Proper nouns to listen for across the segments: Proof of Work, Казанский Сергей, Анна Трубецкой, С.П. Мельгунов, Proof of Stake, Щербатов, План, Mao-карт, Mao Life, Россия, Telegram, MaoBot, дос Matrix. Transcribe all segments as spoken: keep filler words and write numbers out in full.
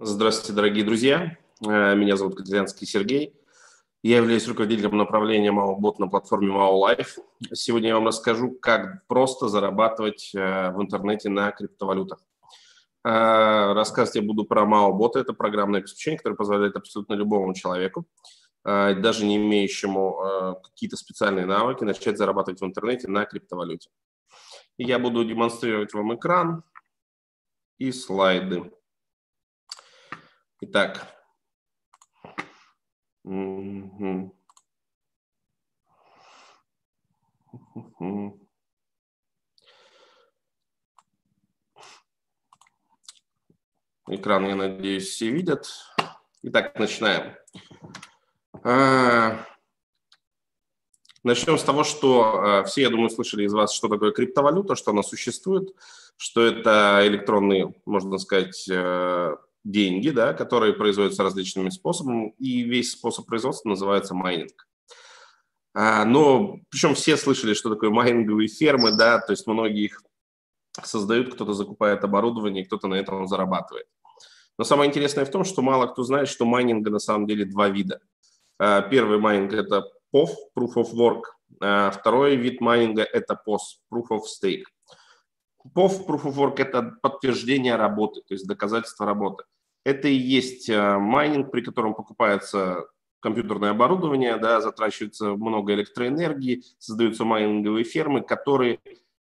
Здравствуйте, дорогие друзья. Меня зовут Казанский Сергей. Я являюсь руководителем направления MaoBot на платформе Mao Life. Сегодня я вам расскажу, как просто зарабатывать в интернете на криптовалютах. Рассказывать я буду про MaoBot. Это программное обеспечение, которое позволяет абсолютно любому человеку, даже не имеющему какие-то специальные навыки, начать зарабатывать в интернете на криптовалюте. Я буду демонстрировать вам экран и слайды. Итак, угу. Угу. Экран, я надеюсь, все видят. Итак, начинаем. А-а-а. Начнем с того, что все, я думаю, слышали из вас, что такое криптовалюта, что она существует, что это электронные, можно сказать, деньги, да, которые производятся различными способами, и весь способ производства называется майнинг. А, но причем все слышали, что такое майнинговые фермы, да, то есть многие их создают, кто-то закупает оборудование, кто-то на этом зарабатывает. Но самое интересное в том, что мало кто знает, что майнинга на самом деле два вида. А, первый майнинг – это пи о эф, Proof of Work, а второй вид майнинга – это пи о эс, Proof of Stake. пи о эф, Proof of Work – это подтверждение работы, то есть доказательство работы. Это и есть майнинг, при котором покупается компьютерное оборудование, да, затрачивается много электроэнергии, создаются майнинговые фермы, которые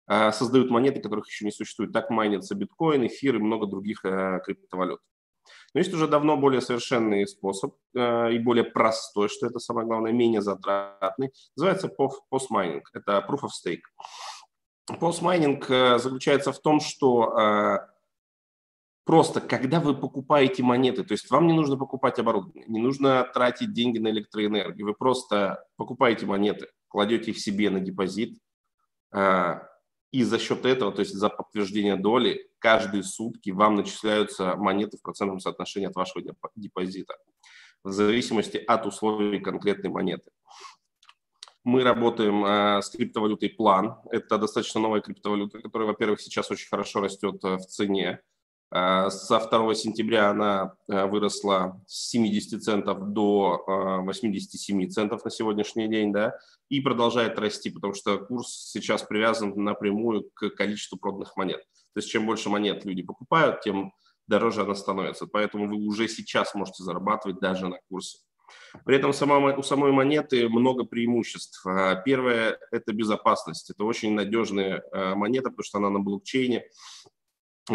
э, создают монеты, которых еще не существует. Так майнятся биткоин, эфир и много других э, криптовалют. Но есть уже давно более совершенный способ э, и более простой, что это самое главное, менее затратный. Называется постмайнинг, это Proof of Stake. Постмайнинг заключается в том, что э, просто когда вы покупаете монеты, то есть вам не нужно покупать оборудование, не нужно тратить деньги на электроэнергию, вы просто покупаете монеты, кладете их себе на депозит, э, и за счет этого, то есть за подтверждение доли, каждые сутки вам начисляются монеты в процентном соотношении от вашего депозита, в зависимости от условий конкретной монеты. Мы работаем э, с криптовалютой План. Это достаточно новая криптовалюта, которая, во-первых, сейчас очень хорошо растет в цене. Э, со второго сентября она э, выросла с семидесяти центов до э, восьмидесяти семи центов на сегодняшний день, да, и продолжает расти, потому что курс сейчас привязан напрямую к количеству проданных монет. То есть чем больше монет люди покупают, тем дороже она становится. Поэтому вы уже сейчас можете зарабатывать даже на курсе. При этом сама, у самой монеты много преимуществ. Первое – это безопасность. Это очень надежная монета, потому что она на блокчейне, и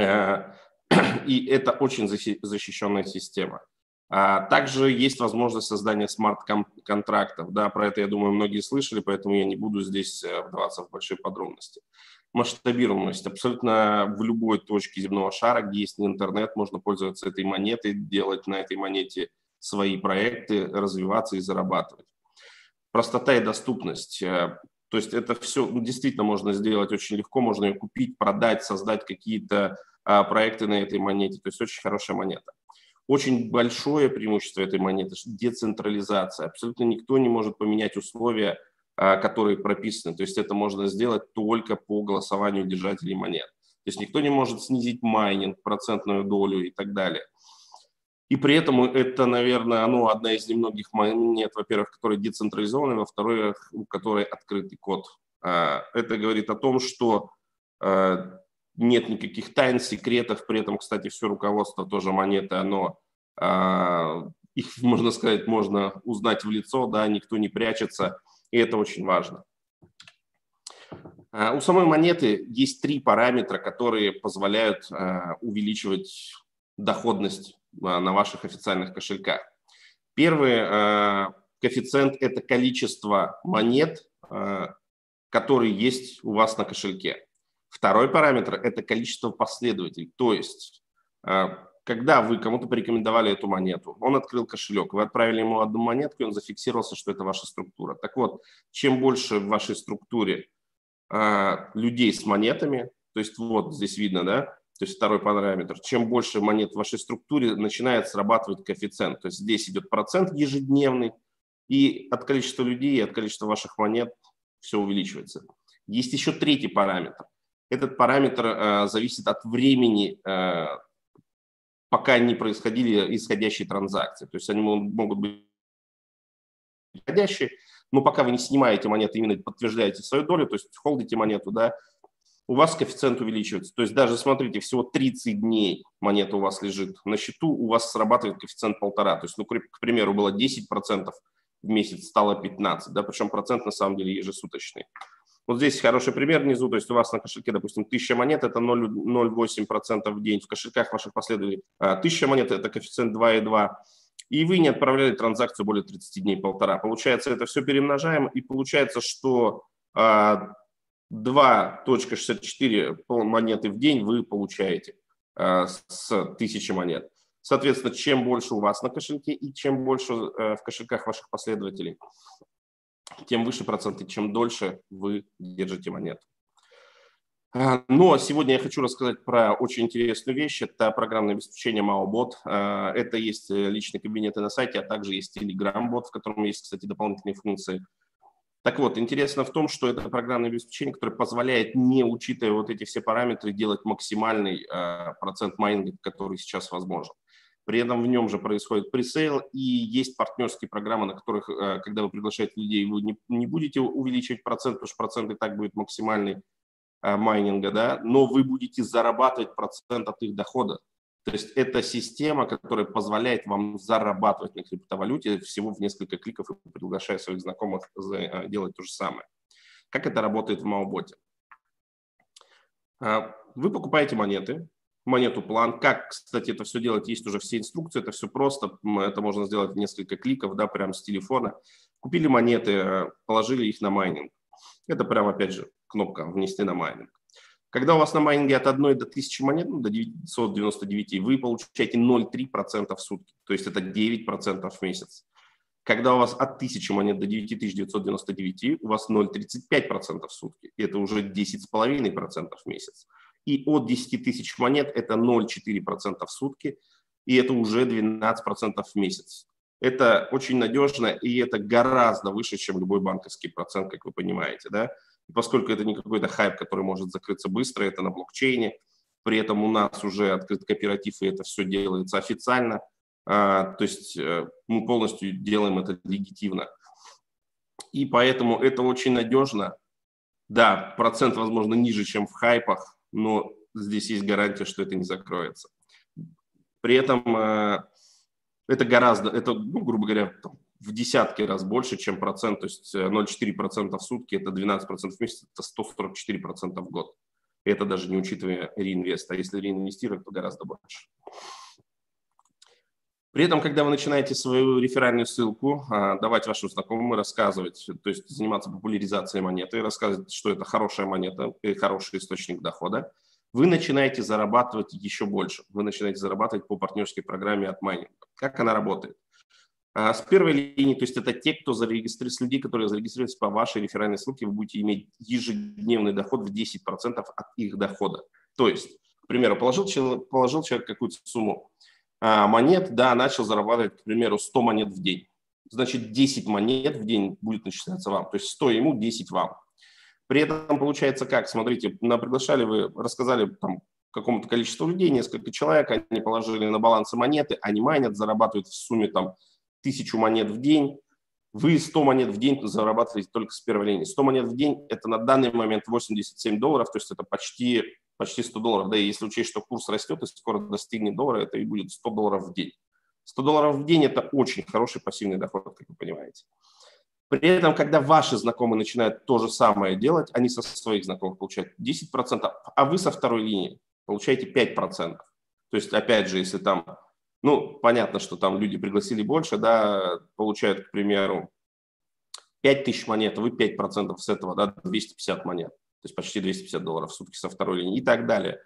это очень защищенная система. Также есть возможность создания смарт-контрактов. Да, про это, я думаю, многие слышали, поэтому я не буду здесь вдаваться в большие подробности. Масштабируемость. Абсолютно в любой точке земного шара, где есть интернет, можно пользоваться этой монетой, делать на этой монете свои проекты, развиваться и зарабатывать. Простота и доступность. То есть это все действительно можно сделать очень легко, можно ее купить, продать, создать какие-то проекты на этой монете. То есть очень хорошая монета. Очень большое преимущество этой монеты – децентрализация. Абсолютно никто не может поменять условия, которые прописаны. То есть это можно сделать только по голосованию держателей монет. То есть никто не может снизить майнинг, процентную долю и так далее. И при этом это, наверное, ну, одна из немногих монет, во-первых, которые децентрализованы, во-вторых, у которой открытый код. Это говорит о том, что нет никаких тайн, секретов. При этом, кстати, все руководство тоже монеты, оно, их, можно сказать, можно узнать в лицо, да, никто не прячется, и это очень важно. У самой монеты есть три параметра, которые позволяют увеличивать доходность на ваших официальных кошельках. Первый э, коэффициент – это количество монет, э, которые есть у вас на кошельке. Второй параметр – это количество последователей. То есть, э, когда вы кому-то порекомендовали эту монету, он открыл кошелек, вы отправили ему одну монетку, и он зафиксировался, что это ваша структура. Так вот, чем больше в вашей структуре э, людей с монетами, то есть вот здесь видно, да, то есть второй параметр. Чем больше монет в вашей структуре, начинает срабатывать коэффициент. То есть здесь идет процент ежедневный, и от количества людей, и от количества ваших монет все увеличивается. Есть еще третий параметр. Этот параметр э, зависит от времени э, пока не происходили исходящие транзакции. То есть они могут быть исходящие, но пока вы не снимаете монеты, именно подтверждаете свою долю, то есть холдите монету, да, у вас коэффициент увеличивается. То есть даже, смотрите, всего тридцать дней монета у вас лежит на счету, у вас срабатывает коэффициент полтора. То есть, ну, к примеру, было десять процентов в месяц, стало пятнадцать, да, причем процент на самом деле ежесуточный. Вот здесь хороший пример внизу, то есть у вас на кошельке, допустим, тысяча монет, это ноль целых восемь десятых процента в день, в кошельках ваших последователей тысяча монет, это коэффициент два и два, и вы не отправляли транзакцию более тридцати дней, полтора. Получается, это все перемножаем, и получается, что две целых шестьдесят четыре сотых монеты в день вы получаете с тысячи монет. Соответственно, чем больше у вас на кошельке и чем больше в кошельках ваших последователей, тем выше проценты, чем дольше вы держите монету. Но сегодня я хочу рассказать про очень интересную вещь. Это программное обеспечение MaoBot. Это есть личные кабинеты на сайте, а также есть Telegram-бот, в котором есть, кстати, дополнительные функции. Так вот, интересно в том, что это программное обеспечение, которое позволяет, не учитывая вот эти все параметры, делать максимальный процент майнинга, который сейчас возможен. При этом в нем же происходит пресейл, и есть партнерские программы, на которых, когда вы приглашаете людей, вы не, не будете увеличивать процент, потому что процент и так будет максимальный а, майнинга, да, но вы будете зарабатывать процент от их дохода. То есть это система, которая позволяет вам зарабатывать на криптовалюте всего в несколько кликов, и приглашая своих знакомых делать то же самое. Как это работает в MaoBot? Вы покупаете монеты. Монету План. Как, кстати, это все делать, есть уже все инструкции, это все просто, это можно сделать в несколько кликов, да, прям с телефона. Купили монеты, положили их на майнинг. Это прям, опять же, кнопка «Внести на майнинг». Когда у вас на майнинге от одной до тысячи монет, ну, до девятисот девяноста девяти, вы получаете ноль целых три десятых процента в сутки, то есть это девять процентов в месяц. Когда у вас от тысячи монет до девяти тысяч девятисот девяноста девяти, у вас ноль целых тридцать пять сотых процента в сутки, это уже десять целых пять десятых процента в месяц. И от десяти тысяч монет это ноль целых четыре десятых процента в сутки, и это уже двенадцать процентов в месяц. Это очень надежно, и это гораздо выше, чем любой банковский процент, как вы понимаете, да? И поскольку это не какой-то хайп, который может закрыться быстро, это на блокчейне, при этом у нас уже открыт кооператив, и это все делается официально, а, то есть мы полностью делаем это легитимно. И поэтому это очень надежно. Да, процент, возможно, ниже, чем в хайпах, но здесь есть гарантия, что это не закроется. При этом это гораздо, это, ну, грубо говоря, в десятки раз больше, чем процент, то есть ноль целых четыре десятых процента в сутки, это двенадцать процентов в месяц, это сто сорок четыре процента в год. Это даже не учитывая реинвест, а если реинвестировать, то гораздо больше. При этом, когда вы начинаете свою реферальную ссылку давать вашим знакомым, рассказывать, то есть заниматься популяризацией монеты, рассказывать, что это хорошая монета и хороший источник дохода, вы начинаете зарабатывать еще больше. Вы начинаете зарабатывать по партнерской программе от майнинга. Как она работает? С первой линии, то есть это те, кто зарегистрирует, люди, которые зарегистрируются по вашей реферальной ссылке, вы будете иметь ежедневный доход в десять процентов от их дохода. То есть, к примеру, положил человек, положил человек какую-то сумму монет, да, начал зарабатывать, к примеру, сто монет в день. Значит, десять монет в день будет начисляться вам. То есть сто ему, десять вам. При этом получается как? Смотрите, приглашали вы, рассказали там какому-то количеству людей, несколько человек, они положили на балансы монеты, они майнят, зарабатывают в сумме там тысячу монет в день. Вы сто монет в день зарабатываете только с первой линии. сто монет в день – это на данный момент восемьдесят семь долларов, то есть это почти… почти сто долларов, да, и если учесть, что курс растет и скоро достигнет доллара, это и будет сто долларов в день. сто долларов в день – это очень хороший пассивный доход, как вы понимаете. При этом, когда ваши знакомые начинают то же самое делать, они со своих знакомых получают десять процентов, а вы со второй линии получаете пять процентов. То есть, опять же, если там, ну, понятно, что там люди пригласили больше, да, получают, к примеру, пять тысяч монет, вы пять процентов с этого, да, двести пятьдесят монет. То есть почти двести пятьдесят долларов в сутки со второй линии и так далее.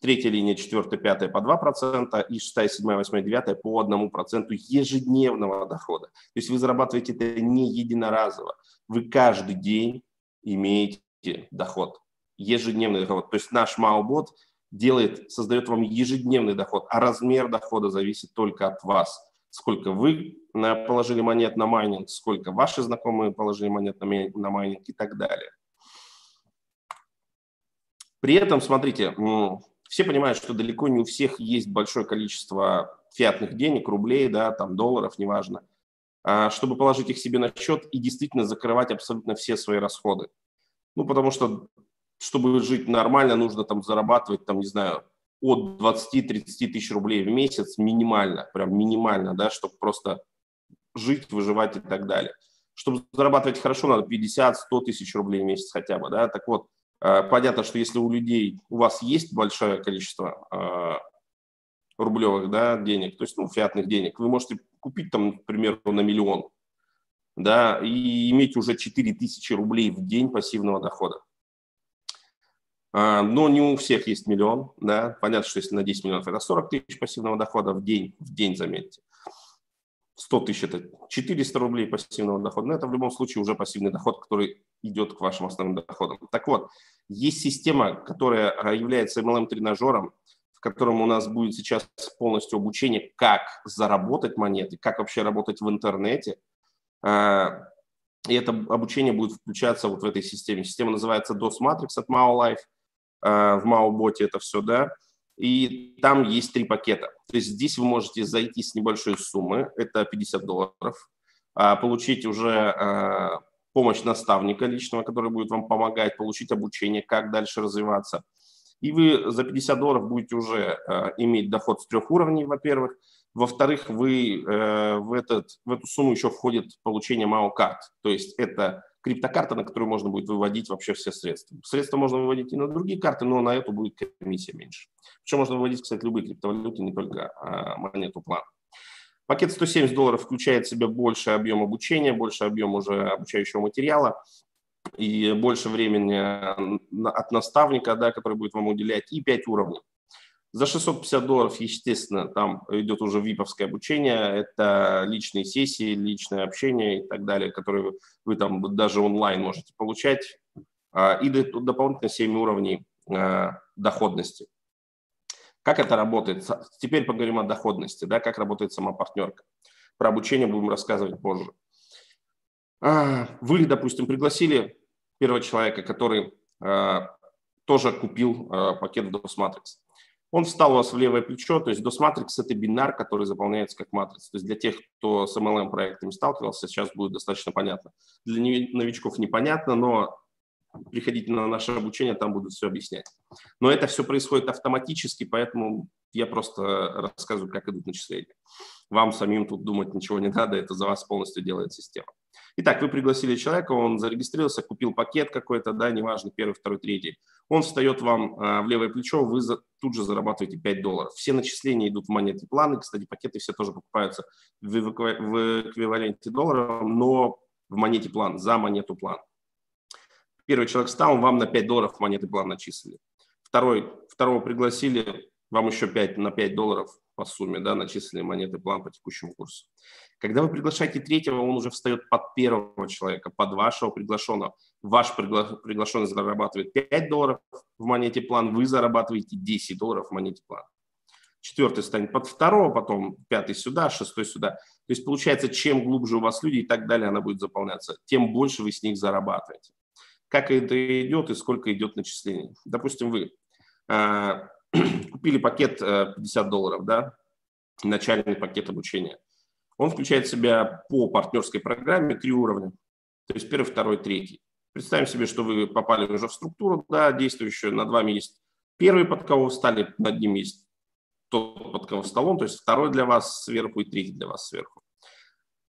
Третья линия, четвертая, пятая по два процента и шестая, седьмая, восьмая, девятая по одному проценту ежедневного дохода. То есть вы зарабатываете это не единоразово. Вы каждый день имеете доход, ежедневный доход. То есть наш MaoBot делает, создает вам ежедневный доход, а размер дохода зависит только от вас. Сколько вы положили монет на майнинг, сколько ваши знакомые положили монет на майнинг и так далее. При этом, смотрите, Все понимают, что далеко не у всех есть большое количество фиатных денег, рублей, да, там, долларов, неважно, чтобы положить их себе на счет и действительно закрывать абсолютно все свои расходы. Ну, потому что, чтобы жить нормально, нужно там зарабатывать, там, не знаю, от двадцати-тридцати тысяч рублей в месяц минимально, прям минимально, да, чтобы просто жить, выживать и так далее. Чтобы зарабатывать хорошо, надо пятьдесят-сто тысяч рублей в месяц хотя бы, да. Так вот, понятно, что если у людей, у вас есть большое количество э, рублевых, да, денег, то есть, ну, фиатных денег, вы можете купить там, например, на миллион, да, и иметь уже четыре тысячи рублей в день пассивного дохода. Но не у всех есть миллион, да, понятно, что если на десять миллионов это сорок тысяч пассивного дохода в день, в день, заметьте, сто тысяч это четыреста рублей пассивного дохода, но это в любом случае уже пассивный доход, который идет к вашим основным доходам. Так вот, есть система, которая является эм эл эм-тренажером, в котором у нас будет сейчас полностью обучение, как заработать монеты, как вообще работать в интернете. И это обучение будет включаться вот в этой системе. Система называется дос Matrix от Mao Life, в MaoBot это все, да. И там есть три пакета. То есть здесь вы можете зайти с небольшой суммы, это пятьдесят долларов, получить уже помощь наставника личного, который будет вам помогать, получить обучение, как дальше развиваться. И вы за пятьдесят долларов будете уже э, иметь доход с трех уровней, во-первых. Во-вторых, вы, э, в, этот, в эту сумму еще входит получение Mao-карт. То есть это криптокарта, на которую можно будет выводить вообще все средства. Средства можно выводить и на другие карты, но на эту будет комиссия меньше. Причем можно выводить, кстати, любые криптовалюты, не только э, монету План. Пакет сто семьдесят долларов включает в себя больше объем обучения, больше объем уже обучающего материала. И больше времени от наставника, да, который будет вам уделять, и пять уровней. За шестьсот пятьдесят долларов, естественно, там идет уже виповское обучение, это личные сессии, личное общение и так далее, которые вы там даже онлайн можете получать, и дополнительно семь уровней доходности. Как это работает? Теперь поговорим о доходности, да, как работает сама партнерка. Про обучение будем рассказывать позже. Вы, допустим, пригласили первого человека, который э, тоже купил э, пакет в дос Matrix. Он встал у вас в левое плечо, то есть дос Matrix – это бинар, который заполняется как матрица. То есть для тех, кто с эм эл эм-проектами сталкивался, сейчас будет достаточно понятно. Для новичков непонятно, но приходите на наше обучение, там будут все объяснять. Но это все происходит автоматически, поэтому я просто рассказываю, как идут начисления. Вам самим тут думать ничего не надо, это за вас полностью делает система. Итак, вы пригласили человека, он зарегистрировался, купил пакет какой-то, да, неважно, первый, второй, третий. Он встает вам э, в левое плечо, вы за, тут же зарабатываете пять долларов. Все начисления идут в монеты планы, кстати, пакеты все тоже покупаются в, в эквиваленте доллара, но в монете план, за монету план. Первый человек встал, вам на пять долларов монеты план начислили. Второй, второго пригласили, вам еще пять на пять долларов по сумме, да, начислили монеты план по текущему курсу. Когда вы приглашаете третьего, он уже встает под первого человека, под вашего приглашенного. Ваш пригла... приглашенный зарабатывает пять долларов в монете план, вы зарабатываете десять долларов в монете план. Четвертый станет под второго, потом пятый сюда, шестой сюда. То есть получается, чем глубже у вас люди и так далее, она будет заполняться, тем больше вы с них зарабатываете. Как это идет и сколько идет начислений. Допустим, вы э, купили пакет э, пятьдесят долларов, да, начальный пакет обучения. Он включает в себя по партнерской программе три уровня, то есть первый, второй, третий. Представим себе, что вы попали уже в структуру, да, действующую, над вами есть первый, под кого встали, над ним есть тот, под кого встал он, то есть второй для вас сверху и третий для вас сверху.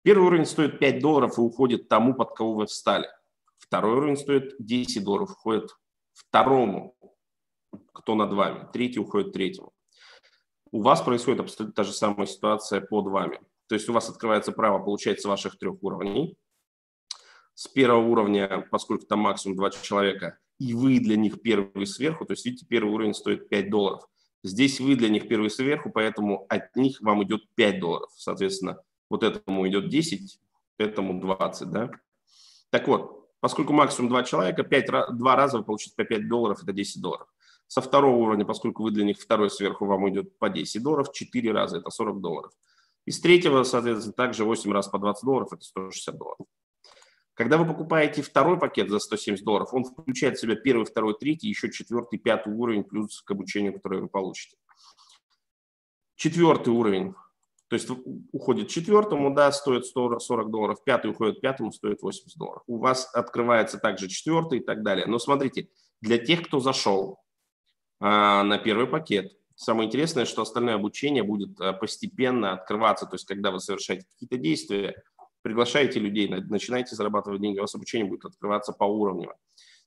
Первый уровень стоит пять долларов и уходит тому, под кого вы встали. Второй уровень стоит десять долларов, уходит второму, кто над вами. Третий уходит третьему. У вас происходит абсолютно та же самая ситуация под вами. То есть у вас открывается право, получается, ваших трех уровней. С первого уровня, поскольку там максимум два человека, и вы для них первые сверху, то есть, видите, первый уровень стоит пять долларов. Здесь вы для них первые сверху, поэтому от них вам идет пять долларов. Соответственно, вот этому идет десять, этому двадцать, да? Так вот. Поскольку максимум два человека, пять, два раза вы получите по пять долларов, это десять долларов. Со второго уровня, поскольку вы для них второй сверху, вам идет по десять долларов, четыре раза, это сорок долларов. И с третьего, соответственно, также восемь раз по двадцать долларов, это сто шестьдесят долларов. Когда вы покупаете второй пакет за сто семьдесят долларов, он включает в себя первый, второй, третий, еще четвертый, пятый уровень, плюс к обучению, которое вы получите. Четвертый уровень, то есть уходит четвертому, да, стоит сорок долларов, пятый уходит пятому, стоит восемьдесят долларов. У вас открывается также четвертый и так далее. Но смотрите, для тех, кто зашел а, на первый пакет, самое интересное, что остальное обучение будет постепенно открываться. То есть когда вы совершаете какие-то действия, приглашаете людей, начинаете зарабатывать деньги, у вас обучение будет открываться по уровню.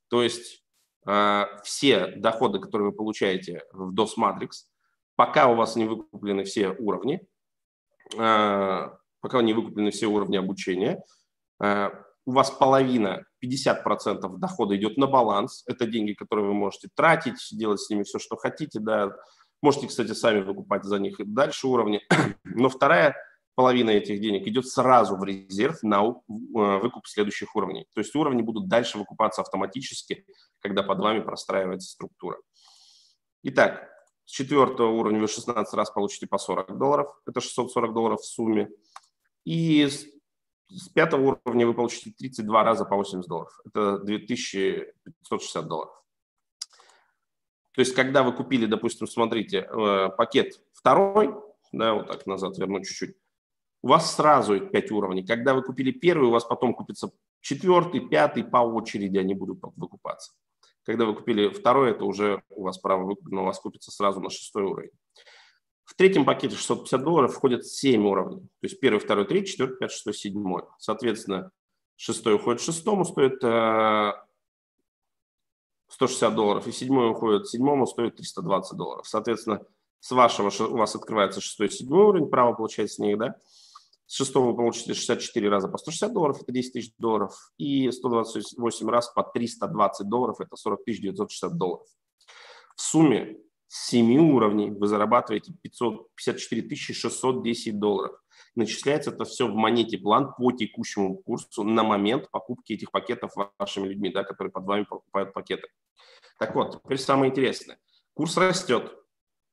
То есть э, все доходы, которые вы получаете в дос Matrix, пока у вас не выкуплены все уровни, э, пока не выкуплены все уровни обучения, э, у вас половина, пятьдесят процентов дохода идет на баланс. Это деньги, которые вы можете тратить, делать с ними все, что хотите. Да. Можете, кстати, сами выкупать за них и дальше уровни. Но вторая половина этих денег идет сразу в резерв на выкуп следующих уровней. То есть уровни будут дальше выкупаться автоматически, когда под вами простраивается структура. Итак, с четвертого уровня вы шестнадцать раз получите по сорок долларов. Это шестьсот сорок долларов в сумме. И с пятого уровня вы получите тридцать два раза по восемьдесят долларов. Это две тысячи пятьсот шестьдесят долларов. То есть когда вы купили, допустим, смотрите, пакет второй, да, вот так назад верну чуть-чуть, у вас сразу пять уровней. Когда вы купили первый, у вас потом купится четвертый, пятый, по очереди они будут выкупаться. Когда вы купили второй, это уже у вас право выкуплено, у вас купится сразу на шестой уровень. В третьем пакете шестьсот пятьдесят долларов входят семь уровней. То есть первый, второй, третий, четвертый, пятый, шестой, седьмой. Соответственно, шестой уходит шестому, стоит сто шестьдесят долларов, и седьмой уходит седьмому, стоит триста двадцать долларов. Соответственно, с вашего у вас открывается шестой, седьмой уровень, право получать с них, да? С шестого вы получите шестьдесят четыре раза по сто шестьдесят долларов, это десять тысяч долларов, и сто двадцать восемь раз по триста двадцать долларов, это сорок тысяч девятьсот шестьдесят долларов. В сумме с семи уровней вы зарабатываете пятьсот пятьдесят четыре тысячи шестьсот десять долларов. Начисляется это все в монете План по текущему курсу на момент покупки этих пакетов вашими людьми, да, которые под вами покупают пакеты. Так вот, теперь самое интересное. Курс растет.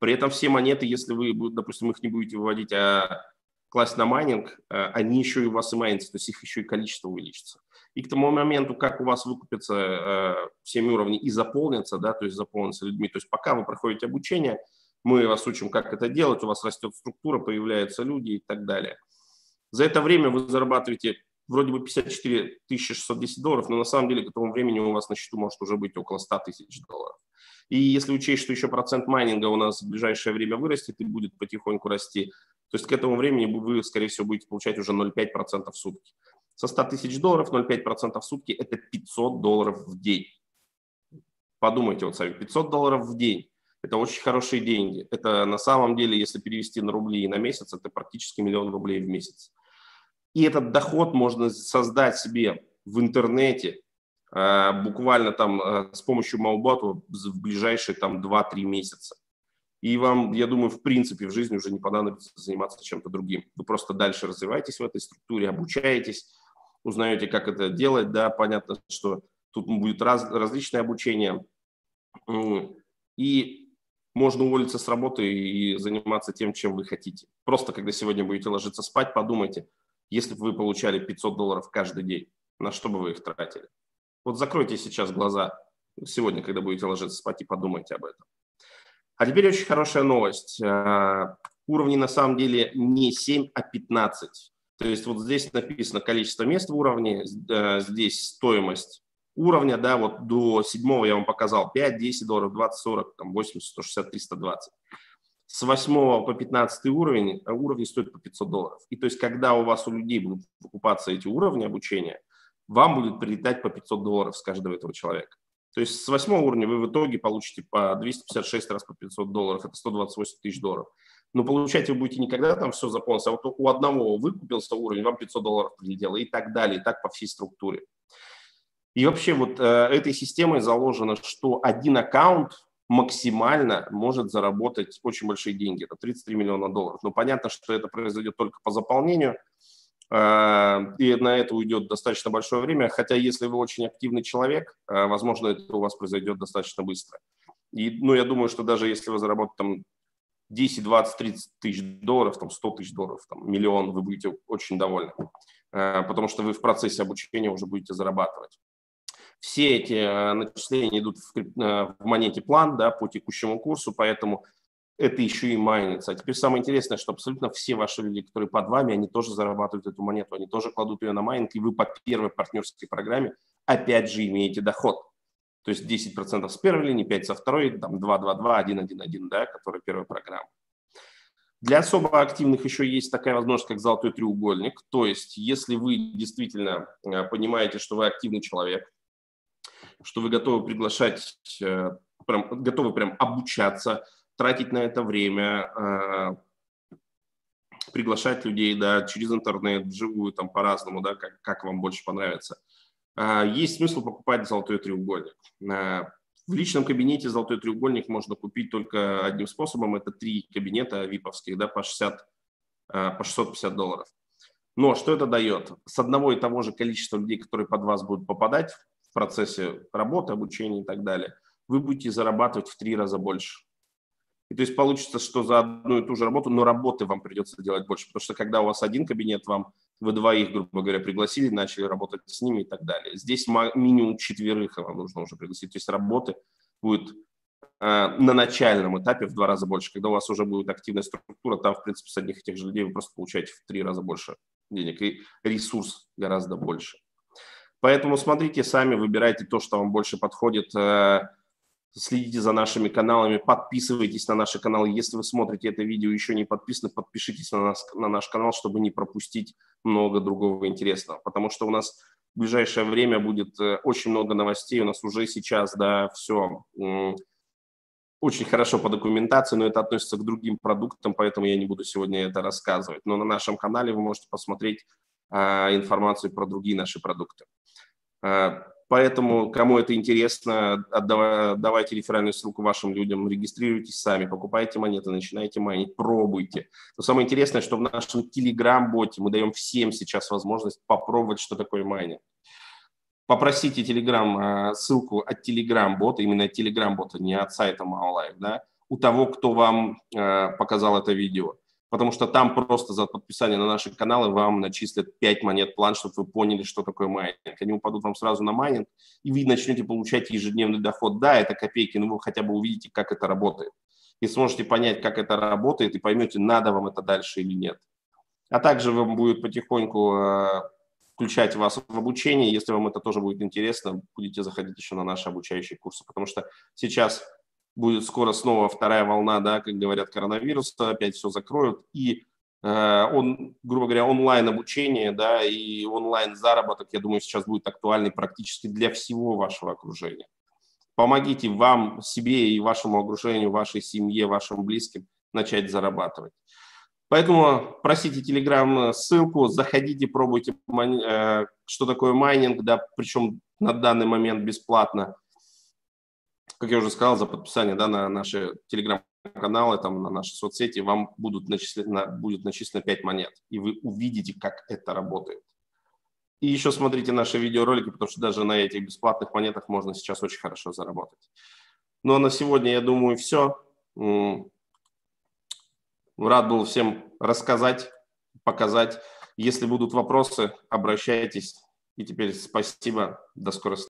При этом все монеты, если вы, допустим, их не будете выводить, а класть на майнинг, они еще и у вас и майнятся, то есть их еще и количество увеличится. И к тому моменту, как у вас выкупятся семь уровней и заполнятся, да, то есть заполнятся людьми, то есть пока вы проходите обучение, мы вас учим, как это делать, у вас растет структура, появляются люди и так далее. За это время вы зарабатываете вроде бы пятьдесят четыре тысячи шестьсот десять долларов, но на самом деле к тому времени у вас на счету может уже быть около ста тысяч долларов. И если учесть, что еще процент майнинга у нас в ближайшее время вырастет и будет потихоньку расти, то есть к этому времени вы, скорее всего, будете получать уже ноль целых пять десятых процента в сутки. Со ста тысяч долларов ноль целых пять десятых процента в сутки – это пятьсот долларов в день. Подумайте вот сами, пятьсот долларов в день – это очень хорошие деньги. Это на самом деле, если перевести на рубли и на месяц, это практически миллион рублей в месяц. И этот доход можно создать себе в интернете, буквально там с помощью MaoBot в ближайшие там два-три месяца. И вам, я думаю, в принципе в жизни уже не понадобится заниматься чем-то другим. Вы просто дальше развиваетесь в этой структуре, обучаетесь, узнаете, как это делать. Да, понятно, что тут будет раз, различное обучение. И можно уволиться с работы и заниматься тем, чем вы хотите. Просто когда сегодня будете ложиться спать, подумайте, если бы вы получали пятьсот долларов каждый день, на что бы вы их тратили? Вот закройте сейчас глаза сегодня, когда будете ложиться спать, и подумайте об этом. А теперь очень хорошая новость. Уровни на самом деле не семь, а пятнадцать. То есть вот здесь написано количество мест в уровне, здесь стоимость уровня, да, вот до седьмого я вам показал пять, десять долларов, двадцать, сорок, там восемьдесят, сто шестьдесят, триста двадцать. С восьмого по пятнадцатый уровень уровни стоят по пятьсот долларов. И то есть когда у вас у людей будут покупаться эти уровни обучения, вам будет прилетать по пятьсот долларов с каждого этого человека. То есть с восьмого уровня вы в итоге получите по двести пятьдесят шесть раз по пятьсот долларов, это сто двадцать восемь тысяч долларов. Но получать вы будете не когда там все заполнится, а вот у одного выкупился уровень, вам пятьсот долларов прилетело и так далее, и так по всей структуре. И вообще вот э, этой системой заложено, что один аккаунт максимально может заработать очень большие деньги, это тридцать три миллиона долларов. Но понятно, что это произойдет только по заполнению, и на это уйдет достаточно большое время, хотя если вы очень активный человек, возможно, это у вас произойдет достаточно быстро. И, ну, я думаю, что даже если вы заработаете там десять, двадцать, тридцать тысяч долларов, там, сто тысяч долларов, там, миллион, вы будете очень довольны, потому что вы в процессе обучения уже будете зарабатывать. Все эти начисления идут в, в монете План, да, по текущему курсу, поэтому это еще и майнится. А теперь самое интересное, что абсолютно все ваши люди, которые под вами, они тоже зарабатывают эту монету, они тоже кладут ее на майнинг, и вы по первой партнерской программе опять же имеете доход. То есть десять процентов с первой линии, пять процентов со второй, там два, два, два, один, один, один, да, которая первая программа. Для особо активных еще есть такая возможность, как золотой треугольник. То есть если вы действительно понимаете, что вы активный человек, что вы готовы приглашать, прям, готовы прям обучаться, тратить на это время, приглашать людей, да, через интернет, вживую, там по-разному, да, как, как вам больше понравится. Есть смысл покупать золотой треугольник. В личном кабинете золотой треугольник можно купить только одним способом. Это три кабинета виповские, да, по, шестьдесят, по шестьсот пятьдесят долларов. Но что это дает? С одного и того же количества людей, которые под вас будут попадать в процессе работы, обучения и так далее, вы будете зарабатывать в три раза больше. И то есть получится, что за одну и ту же работу, но работы вам придется делать больше, потому что когда у вас один кабинет, вам вы двоих, грубо говоря, пригласили, начали работать с ними и так далее. Здесь минимум четверых вам нужно уже пригласить. То есть работы будет э, на начальном этапе в два раза больше. Когда у вас уже будет активная структура, там, в принципе, с одних и тех же людей вы просто получаете в три раза больше денег. И ресурс гораздо больше. Поэтому смотрите сами, выбирайте то, что вам больше подходит. Э, Следите за нашими каналами, подписывайтесь на наши каналы. Если вы смотрите это видео и еще не подписаны, подпишитесь на, нас, на наш канал, чтобы не пропустить много другого интересного. Потому что у нас в ближайшее время будет очень много новостей. У нас уже сейчас, да, все очень хорошо по документации, но это относится к другим продуктам, поэтому я не буду сегодня это рассказывать. Но на нашем канале вы можете посмотреть а, информацию про другие наши продукты. Поэтому, кому это интересно, отдавай, давайте реферальную ссылку вашим людям, регистрируйтесь сами, покупайте монеты, начинайте майнить, пробуйте. Но самое интересное, что в нашем Telegram-боте мы даем всем сейчас возможность попробовать, что такое майнинг. Попросите Telegram, ссылку от Telegram-бота, именно от Telegram-бота, не от сайта Mao Life, да, у того, кто вам э, показал это видео. Потому что там просто за подписание на наши каналы вам начислят пять монет План, чтобы вы поняли, что такое майнинг. Они упадут вам сразу на майнинг, и вы начнете получать ежедневный доход. Да, это копейки, но вы хотя бы увидите, как это работает. И сможете понять, как это работает, и поймете, надо вам это дальше или нет. А также вам будет потихоньку э, включать вас в обучение. Если вам это тоже будет интересно, будете заходить еще на наши обучающие курсы. Потому что сейчас... Будет скоро снова вторая волна, да, как говорят, коронавируса, опять все закроют. И, э, он, грубо говоря, онлайн-обучение, да, и онлайн-заработок, я думаю, сейчас будет актуальный практически для всего вашего окружения. Помогите вам, себе и вашему окружению, вашей семье, вашим близким начать зарабатывать. Поэтому просите Telegram ссылку, заходите, пробуйте, э, что такое майнинг, да, причем на данный момент бесплатно. Как я уже сказал, за подписание, да, на наши телеграм-каналы, там, на наши соцсети вам будут начислено, будет начислено пять монет, и вы увидите, как это работает. И еще смотрите наши видеоролики, потому что даже на этих бесплатных монетах можно сейчас очень хорошо заработать. Ну, а на сегодня, я думаю, все. Рад был всем рассказать, показать. Если будут вопросы, обращайтесь. И теперь спасибо. До скорой встречи.